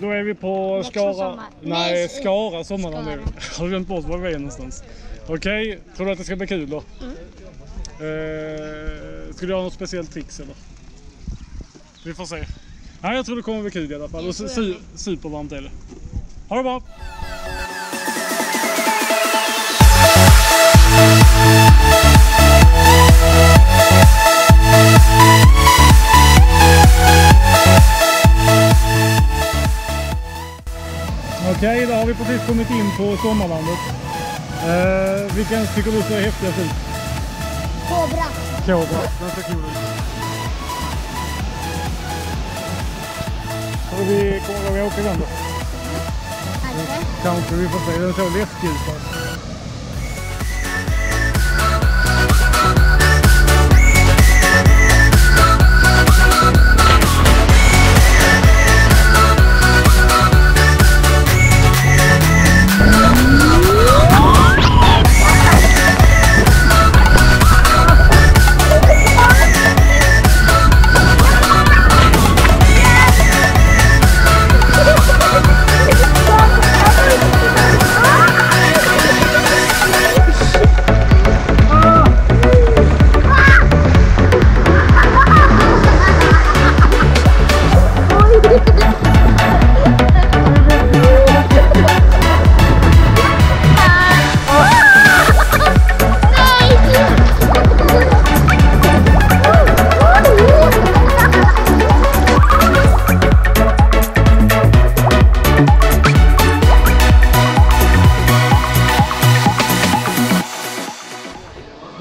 Då är vi på Skara. Nej, Skara Sommarland nu. Har du glömt bort var vi är någonstans? Okej, tror du att det ska bli kul då? Mm. Ska du ha något speciellt tricks eller? Vi får se. Nej, jag tror det kommer bli kul i alla fall. Och supervarmt är det. Ha det bra! Okej, då har vi precis kommit in på Sommarlandet. Vilken tycker du ser häftigast ut? Cobra. Cobra, den ser cool ut. Tror vi kommer att åka den då? Kanske. Kanske, vi får se. Den ser läskig ut faktiskt.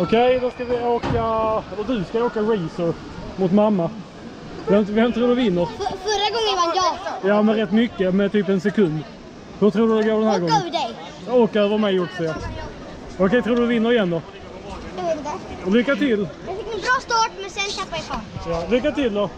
Okej, då ska vi åka, och du ska åka racer mot mamma. Vem tror du vinner? Förra gången var jag. Ja, men rätt mycket, med typ en sekund. Hur tror du det går den här gången? Åka över dig. Åka över mig också, ja. Okej, tror du vinner igen då? Jag vet inte. Lycka till. Jag fick en bra start, men sen tappade jag fart. Ja, lycka till då.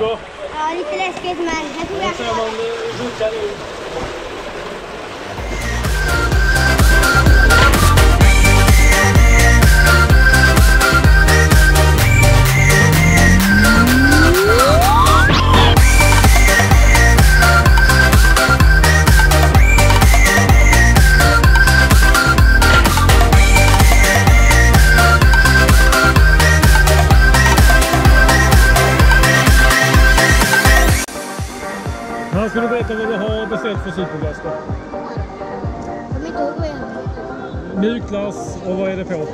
Ja, lite läskigt, men jag tror jag ska... man ruckar in. Ska du berätta vad du har beställt för superglass då? Jag vet inte ihåg vad jag har. Mjukglass, och vad är det på?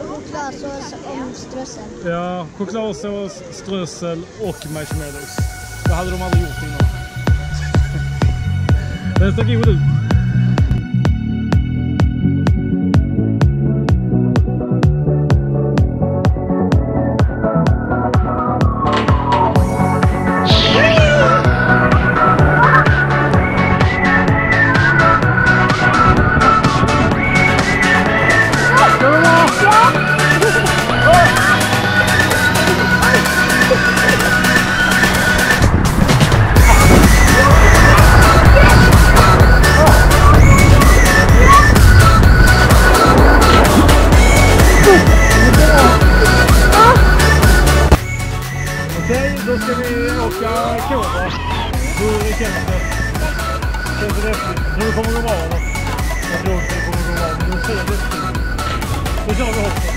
Chokladsås och strössel. Ja, chokladsås, strössel och marshmallows. Det hade de aldrig gjort innan. Den ser god ut. Då ska vi åka Cobra. Hur känns det? Känns det rätt? Nu kommer det vara. Jag tror att det kommer att vara. Nu ser det rätt. Då kör vi också.